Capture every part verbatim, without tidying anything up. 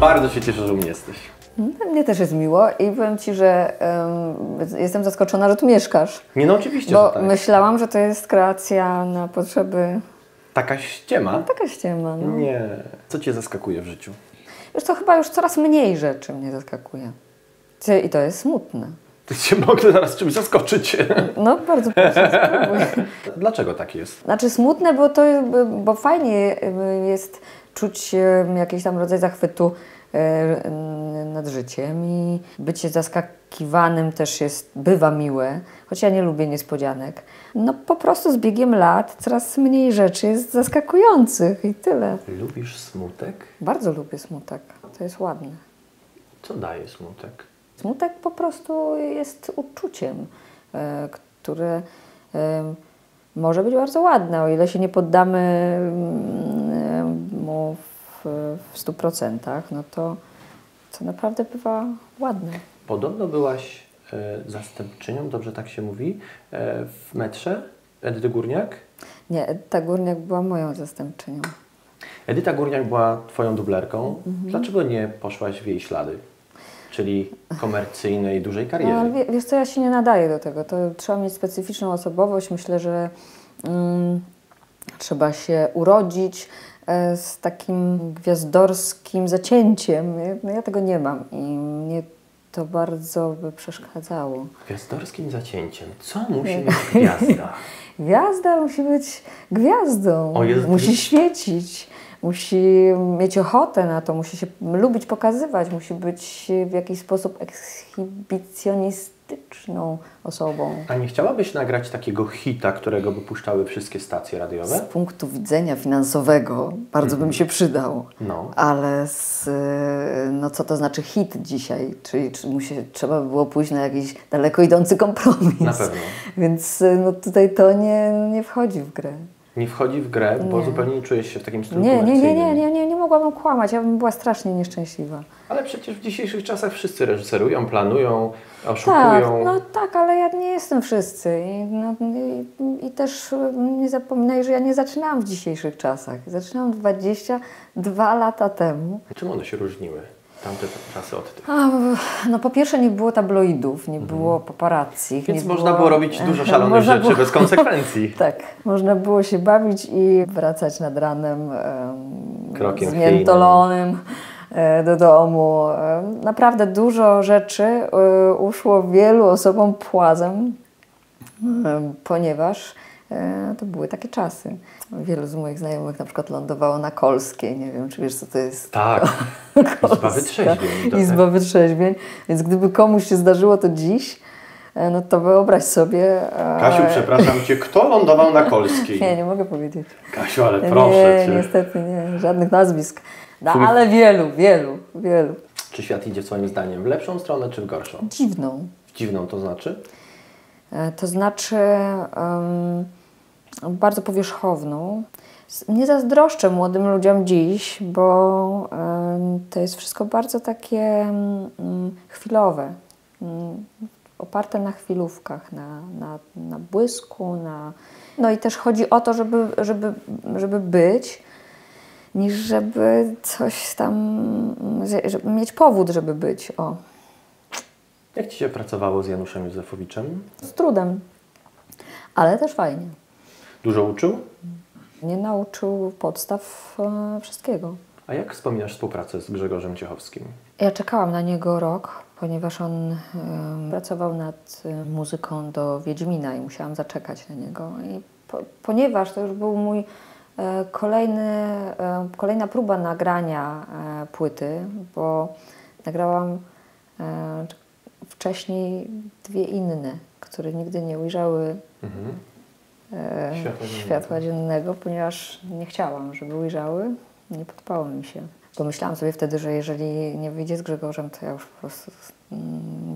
Bardzo się cieszę, że u mnie jesteś. Mnie też jest miło i powiem Ci, że um, jestem zaskoczona, że tu mieszkasz. Nie, no oczywiście, bo że tak. Myślałam, że to jest kreacja na potrzeby... Taka ściema? No, taka ściema, no. Nie. Co Cię zaskakuje w życiu? Wiesz co, chyba już coraz mniej rzeczy mnie zaskakuje. I to jest smutne. Ty się mogę zaraz czymś zaskoczyć. No, bardzo proszę, spróbuj. Dlaczego tak jest? Znaczy smutne, bo, to, bo fajnie jest czuć jakiś tam rodzaj zachwytu nad życiem i bycie zaskakiwanym też jest, bywa miłe, choć ja nie lubię niespodzianek. No po prostu z biegiem lat coraz mniej rzeczy jest zaskakujących i tyle. Lubisz smutek? Bardzo lubię smutek, to jest ładne. Co daje smutek? Smutek po prostu jest uczuciem, które może być bardzo ładne, o ile się nie poddamy mu w stu procentach, no to co naprawdę bywa ładne. Podobno byłaś e, zastępczynią, dobrze tak się mówi, e, w metrze Edyty Górniak? Nie, Edyta Górniak była moją zastępczynią. Edyta Górniak była twoją dublerką. Mhm. Dlaczego nie poszłaś w jej ślady? Czyli komercyjnej, dużej kariery. No, ale wiesz co, ja się nie nadaję do tego. To trzeba mieć specyficzną osobowość. Myślę, że mm, trzeba się urodzić z takim gwiazdorskim zacięciem. Ja, ja tego nie mam i mnie to bardzo by przeszkadzało. Gwiazdorskim zacięciem. Co musi być gwiazda? Gwiazda musi być gwiazdą. O, jest... Musi świecić, musi mieć ochotę na to, musi się lubić pokazywać, musi być w jakiś sposób ekshibicjonistyczną osobą. A nie chciałabyś nagrać takiego hita, którego by puszczały wszystkie stacje radiowe? Z punktu widzenia finansowego bardzo mm. by mi się przydał, no. Ale z, no co to znaczy hit dzisiaj? Czyli czy musi, trzeba by było pójść na jakiś daleko idący kompromis. Na pewno. Więc no, tutaj to nie, nie wchodzi w grę. Nie wchodzi w grę, bo nie. Zupełnie nie czujesz się w takim stylu komercyjnym. Nie, nie, nie, nie, nie, nie mogłabym kłamać, ja bym była strasznie nieszczęśliwa. Ale przecież w dzisiejszych czasach wszyscy reżyserują, planują, oszukują. Tak, no tak, ale ja nie jestem wszyscy i, no, i, i też nie zapominaj, że ja nie zaczynałam w dzisiejszych czasach. Zaczynałam dwadzieścia dwa lata temu. Czym one się różniły? Tamte czasy od tych. A, no po pierwsze nie było tabloidów, nie mhm. było paparazzi. Więc nie można było, było robić dużo szalonych rzeczy było... bez konsekwencji. Tak, można było się bawić i wracać nad ranem um, krokiem zmiętolonym um, do domu. Um, naprawdę dużo rzeczy um, uszło wielu osobom płazem, um, ponieważ um, to były takie czasy. Wielu z moich znajomych na przykład lądowało na Kolskiej. Nie wiem, czy wiesz, co to jest. Tak. Kolska. Izba Wytrzeźwień. Tak. Izba Wytrzeźwień. Więc gdyby komuś się zdarzyło to dziś, no to wyobraź sobie... Kasiu, przepraszam Cię, kto lądował na Kolskiej? Nie, nie mogę powiedzieć. Kasiu, ale proszę nie, Cię. Niestety nie, żadnych nazwisk. No, ale wielu, wielu, wielu. Czy świat idzie swoim zdaniem w lepszą stronę, czy w gorszą? Dziwną. W dziwną to znaczy? To znaczy... Um, bardzo powierzchowną. Nie zazdroszczę młodym ludziom dziś, bo to jest wszystko bardzo takie chwilowe, oparte na chwilówkach, na, na, na błysku, na... No i też chodzi o to, żeby, żeby, żeby być, niż żeby coś tam... Żeby mieć powód, żeby być, o. Jak Ci się pracowało z Januszem Józefowiczem? Z trudem, ale też fajnie. Dużo uczył? Nie nauczył podstaw e, wszystkiego. A jak wspominasz współpracę z Grzegorzem Ciechowskim? Ja czekałam na niego rok, ponieważ on e, pracował nad e, muzyką do Wiedźmina i musiałam zaczekać na niego. I po, ponieważ to już był mój e, kolejny, e, kolejna próba nagrania e, płyty, bo nagrałam e, wcześniej dwie inne, które nigdy nie ujrzały mhm. Światła dziennego. Światła dziennego, ponieważ nie chciałam, żeby ujrzały, nie podobało mi się. Pomyślałam sobie wtedy, że jeżeli nie wyjdzie z Grzegorzem, to ja już po prostu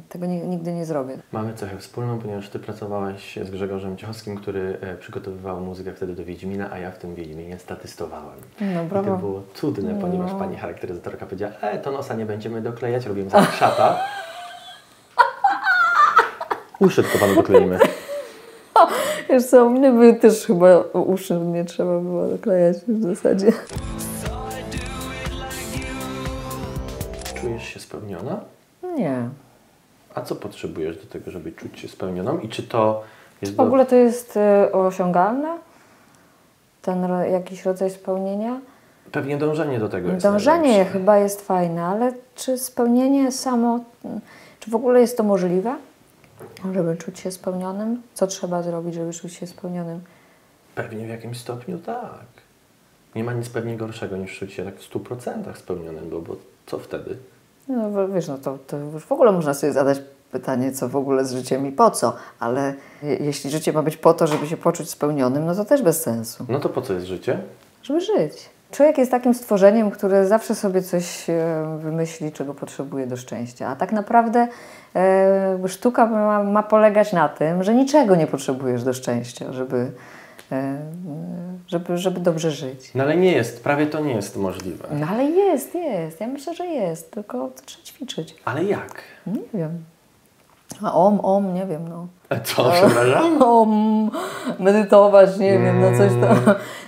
tego nigdy nie zrobię. Mamy cechę wspólną, ponieważ Ty pracowałaś z Grzegorzem Ciechowskim, który przygotowywał muzykę wtedy do Wiedźmina, a ja w tym Wiedźminie statystowałem. No brawo. I to było cudne, ponieważ no. Pani charakteryzatorka powiedziała, e, to nosa nie będziemy doklejać, robimy za szata. Uszy tylko Panu dokleimy. Wiesz co, mnie by też chyba uszy nie trzeba było doklejać w zasadzie. spełniona? Nie. A co potrzebujesz do tego, żeby czuć się spełnioną? I czy to jest... W ogóle to jest y, osiągalne? Ten ro, jakiś rodzaj spełnienia? Pewnie dążenie do tego jest Dążenie najlepsze. chyba jest fajne, ale czy spełnienie samo... Czy w ogóle jest to możliwe, żeby czuć się spełnionym? Co trzeba zrobić, żeby czuć się spełnionym? Pewnie w jakimś stopniu tak. Nie ma nic pewnie gorszego niż czuć się tak w stu procentach spełnionym, bo, bo co wtedy? No wiesz, no to, to już w ogóle można sobie zadać pytanie, co w ogóle z życiem i po co, ale je, jeśli życie ma być po to, żeby się poczuć spełnionym, no to też bez sensu. No to po co jest życie? Żeby żyć. Człowiek jest takim stworzeniem, które zawsze sobie coś wymyśli, czego potrzebuje do szczęścia, a tak naprawdę e, sztuka ma, ma polegać na tym, że niczego nie potrzebujesz do szczęścia, żeby... Żeby, żeby dobrze żyć. No ale nie jest, prawie to nie jest możliwe. No ale jest, jest. Ja myślę, że jest, tylko trzeba ćwiczyć. Ale jak? Nie wiem. A om, om, nie wiem, no. Co, przepraszam? Om, medytować, nie mm. wiem, no coś tam,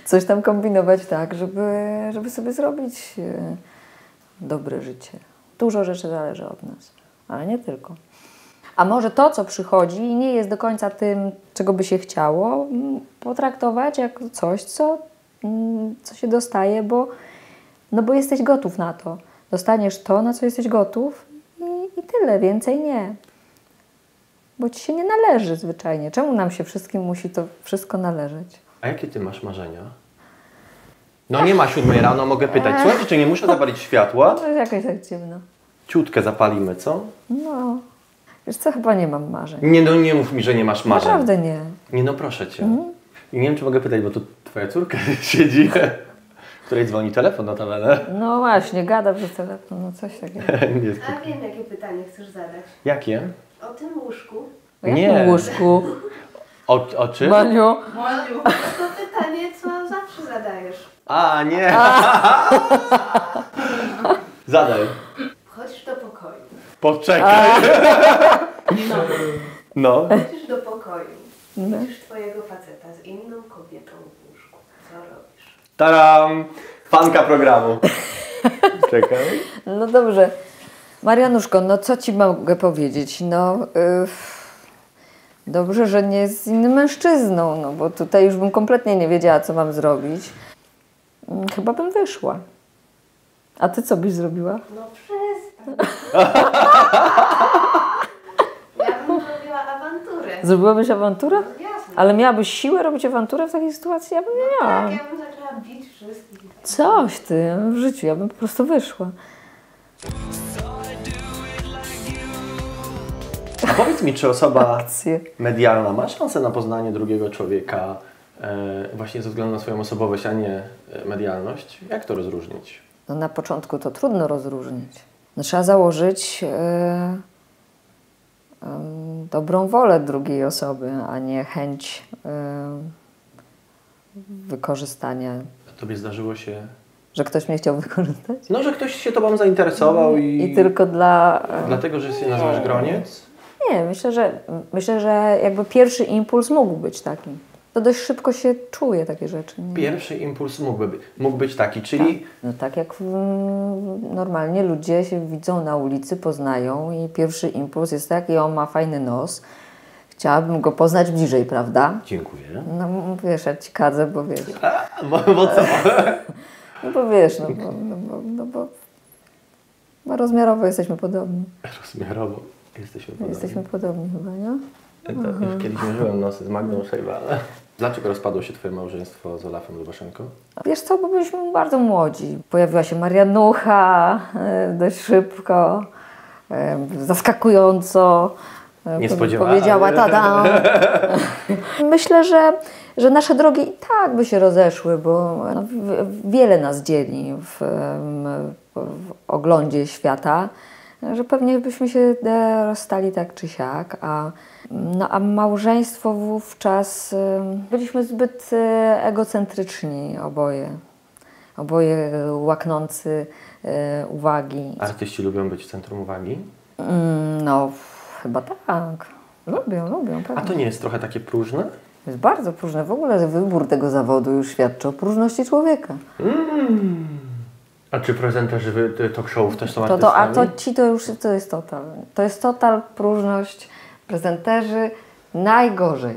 coś tam kombinować tak, żeby, żeby sobie zrobić dobre życie. Dużo rzeczy zależy od nas, ale nie tylko. A może to, co przychodzi i nie jest do końca tym, czego by się chciało, potraktować jako coś, co, co się dostaje, bo, no bo jesteś gotów na to. Dostaniesz to, na co jesteś gotów i, i tyle, więcej nie. Bo ci się nie należy zwyczajnie. Czemu nam się wszystkim musi to wszystko należeć? A jakie ty masz marzenia? No nie ma siódmej rano, mogę pytać. Słuchajcie, czy nie muszę zapalić światła? No jest jakoś tak ciemno. Ciutkę zapalimy, co? No... Wiesz co, chyba nie mam marzeń. Nie, no nie mów mi, że nie masz marzeń. Naprawdę nie. Nie, no proszę Cię. Mm. I nie wiem, czy mogę pytać, bo tu Twoja córka siedzi, której dzwoni telefon na tabelę. No właśnie, gada przez telefon, no coś takiego. Nie jest A wiem, jakie pytanie chcesz zadać. Jakie? O tym łóżku. O jakim nie. łóżku? O, o czym? Maniu. Maniu. To pytanie, co zawsze zadajesz. A, nie. A. Zadaj. Wchodzisz do pokoju. Poczekaj! No. no. Chodzisz do pokoju, widzisz twojego faceta z inną kobietą w łóżku. Co robisz? Taram! Fanka programu. Czekam. No dobrze. Marianuszko, no co ci mogę powiedzieć? No, yy, dobrze, że nie z innym mężczyzną, no bo tutaj już bym kompletnie nie wiedziała, co mam zrobić. Chyba bym wyszła. A ty co byś zrobiła? No przestań. Ja bym zrobiła awanturę. Zrobiłabyś awanturę? No, jasne. Ale miałabyś siłę robić awanturę w takiej sytuacji? Ja bym nie no, miała. Tak, ja bym zaczęła bić wszystkich. Coś ty, w życiu, ja bym po prostu wyszła. A powiedz mi, czy osoba Akcje. medialna ma szansę na poznanie drugiego człowieka e, właśnie ze względu na swoją osobowość, a nie medialność? Jak to rozróżnić? No na początku to trudno rozróżnić. No, trzeba założyć yy, yy, dobrą wolę drugiej osoby, a nie chęć yy, wykorzystania. A tobie zdarzyło się... Że ktoś mnie chciał wykorzystać? No, że ktoś się tobą zainteresował i... I tylko dla... Yy, Dlatego, że się nazywasz Groniec? Nie, myślę, że myślę, że jakby pierwszy impuls mógł być taki. To dość szybko się czuje takie rzeczy. Nie? Pierwszy impuls mógłby być, mógł być taki, czyli... Tak. No tak jak mm, normalnie ludzie się widzą na ulicy, poznają i pierwszy impuls jest taki, on ma fajny nos, chciałabym go poznać bliżej, prawda? Dziękuję. No wiesz, ja ci kadzę, bo wiesz... A, bo, bo co? No bo wiesz, no bo, no, bo, no bo... bo rozmiarowo jesteśmy podobni. Rozmiarowo jesteśmy podobni. Jesteśmy podobni chyba, nie? To, już kiedyś mierzyłem nosy z Magdą Szejba, ale... Dlaczego rozpadło się twoje małżeństwo z Olafem Lubaszenko? Wiesz co, bo byliśmy bardzo młodzi. Pojawiła się Marianucha dość szybko, zaskakująco. Niespodziewanie. Powiedziała ta-dam. Myślę, że, że nasze drogi i tak by się rozeszły, bo no, wiele nas dzieli w, w oglądzie świata. Że pewnie byśmy się rozstali tak czy siak, a, no, a małżeństwo wówczas byliśmy zbyt egocentryczni oboje. Oboje łaknący uwagi. Artyści lubią być w centrum uwagi? No, chyba tak. Lubią, lubią. Pewnie. A to nie jest trochę takie próżne? Jest bardzo próżne. W ogóle wybór tego zawodu już świadczy o próżności człowieka. Mm. A czy prezenterzy talk showów też są to, to, artystami? A to ci to już to jest total. To jest total próżność prezenterzy najgorzej.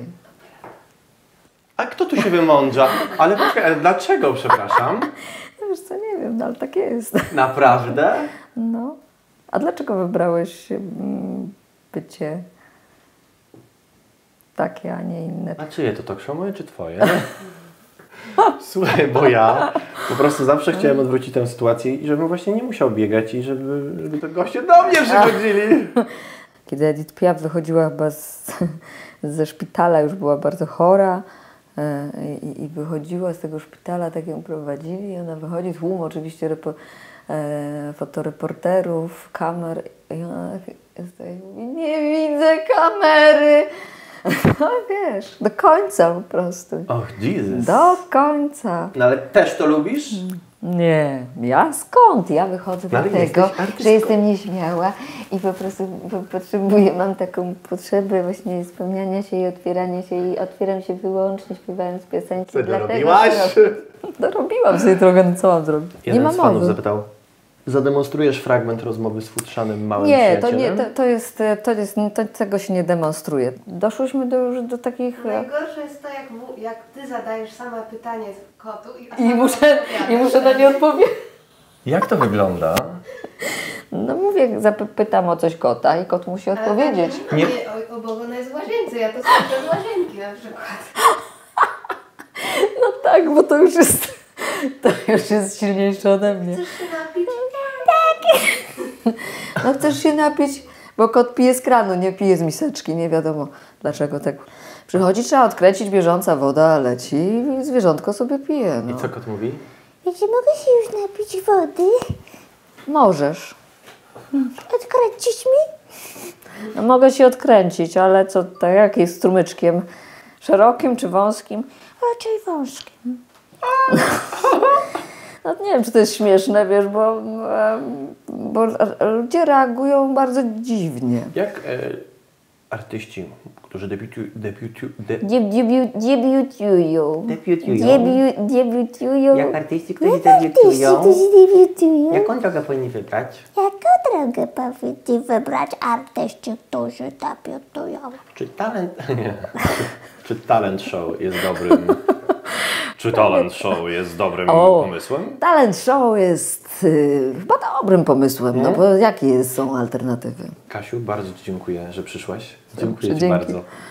A kto tu się wymądrza? Ale poczekaj, dlaczego, przepraszam? No wiesz co, nie wiem, no ale tak jest. Naprawdę? No. A dlaczego wybrałeś bycie takie, a nie inne? A czyje to talk show, moje czy twoje? Słuchaj, bo ja po prostu zawsze chciałem odwrócić tę sytuację i żebym właśnie nie musiał biegać i żeby, żeby to goście do mnie przychodzili. Kiedy Edith Piaf wychodziła chyba z, ze szpitala, już była bardzo chora i, i wychodziła z tego szpitala, tak ją prowadzili i ona wychodzi, tłum oczywiście repo, e, fotoreporterów, kamer i ona mówi, nie widzę kamery. No wiesz, do końca po prostu. Och, Jesus. Do końca. No ale też to lubisz? Nie. Ja skąd? Ja wychodzę no, do tego, że jestem nieśmiała i po prostu potrzebuję, mam taką potrzebę właśnie spełniania się i otwierania się i otwieram się wyłącznie śpiewając piosenki. Co dorobiłaś? Dorobiłam sobie trochę, no co mam zrobić? Jeden nie z fanów zapytał. Zademonstrujesz fragment rozmowy z futrzanym małym nie, przyjacielem? To nie, to, to jest, to jest to, tego się nie demonstruje. Doszłyśmy do, już do takich... Najgorsze jest to, jak, mu, jak ty zadajesz sama pytanie kotu i... I muszę, i muszę na nie odpowiedzieć. Jak to wygląda? No mówię, zapytam o coś kota i kot musi ale odpowiedzieć. Tak, nie, nie, obok ona jest w łazience, ja to słyszę z łazienki na przykład. No tak, bo to już jest... To już jest silniejsze ode mnie. Chcesz się napić? Tak. No chcesz się napić, bo kot pije z kranu, nie pije z miseczki, nie wiadomo dlaczego tak. Przychodzi, trzeba odkręcić, bieżąca woda leci i zwierzątko sobie pije. No. I co kot mówi? Wiecie, mogę się już napić wody? Możesz. Odkręcić mi? No, mogę się odkręcić, ale co, tak jak jest strumyczkiem? Szerokim czy wąskim? Raczej wąskim. No nie wiem, czy to jest śmieszne, wiesz, bo, bo ludzie reagują bardzo dziwnie. Jak e, artyści, którzy debiutu, debiutu, de... Debiu, debiutują. Debiutują. Debiu, debiutują. Jak artyści, którzy jak debiutują. Artyści, którzy debiutują. Jaką drogę powinni wybrać? Jaką drogę powinni wybrać artyści, którzy debiutują? Czy talent... Nie. Czy talent show jest dobrym... Czy talent show jest dobrym o, pomysłem? Talent show jest yy, chyba dobrym pomysłem, nie? No bo jakie są alternatywy? Kasiu, bardzo ci dziękuję, że przyszłaś. Dziękuję Ci bardzo.